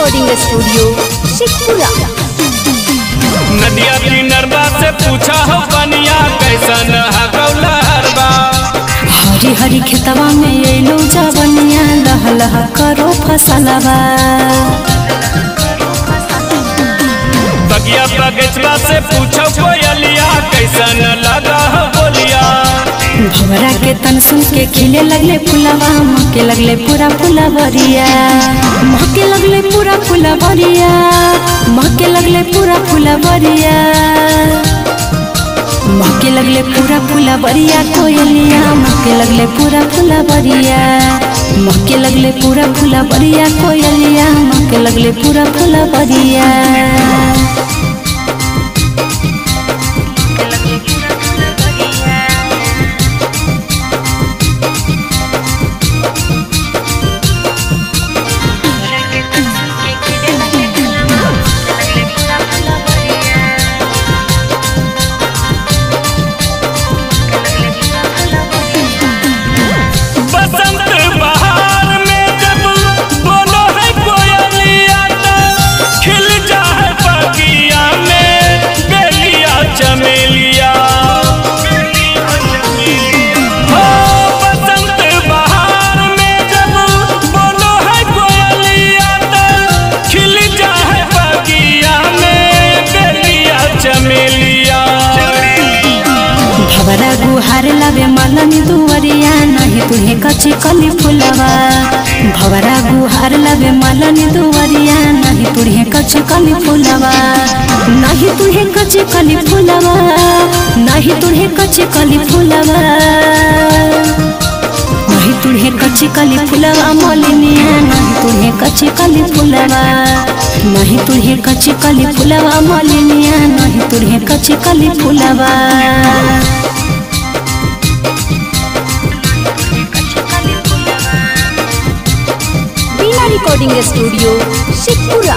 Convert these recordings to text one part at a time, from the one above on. Recording studio शिखपुरा। नदिया की नरवा से पूछा हो बनिया कैसन है गौलहरवा। हरी हरी खेतवा में एलो जवनिया लहलह करो फसलवा। बगिया बगेचवा से पूछो कोयलिया कैसन लगा हो बोलिया। भवरा के तन सुन के खिले लगले फुलवा महके लगले पूरा फुलवरिया। महके लगले पूरा फुलवरिया। महके लगले पूरा फुलवरिया। महके लगले पूरा फुलवरिया कोयलिया। महके लगले पूरा फुलवरिया। महके लगले पूरा फुलवरिया कोयलिया। महके लगले पूरा फुलवरिया। भवरा गुहार लावे मलन दुवरिया नहीं तुहे कच्ची कली फुलवा। भवरा गुहार लावे मलन दुवरिया नहीं तुहे कच्ची कली फुलवा। नहीं तुहे कच्ची कली फुलवा। नहीं तुहे कच्ची कली फुलवा। नहीं तुहे कच्ची कली फुलवा मलिनिया नहीं तुहे कच्ची कली फुलवा। नहीं तुहे कच्ची कली फुलवा मलिनिया नहीं तुहे कच्ची कली फुलवा। Bina recording studio Shikhpura.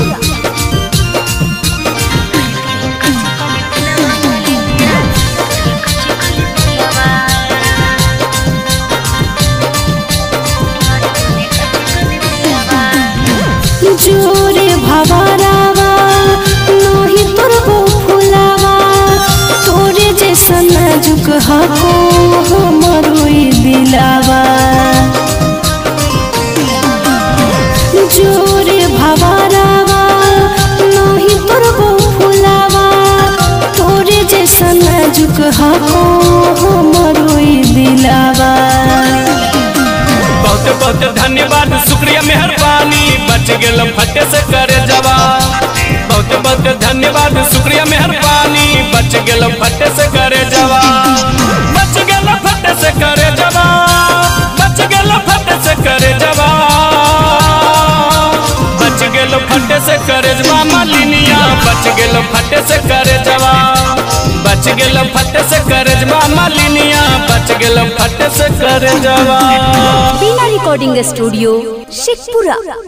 जोरे भवरावा नोही तोरबो फुलावा। तोरे जैसा नाजुक हको हमरो ई दिलावा। जोरे भवरावा नोही तोरबो फुलावा। तोरे जैसा नाजुक हको हमरो ई दिलावा। बहुत बहुत धन्यवाद शुक्रिया मेहरबानी बच गेल फट से करे जवा। बहुत बहुत धन्यवाद शुक्रिया मेहरबानी बच गेल फट से करे जवा। बच गेल फट से करे जवा। बच गेल फट से करे जवा। बच गेल फट से करे जवा मालिनिया। बच गेल फट से करे जवा। बच गेल फट से करे जवा मालिनिया। बच गेल फट से करे जवा। Bina recording studio शिखपुरा।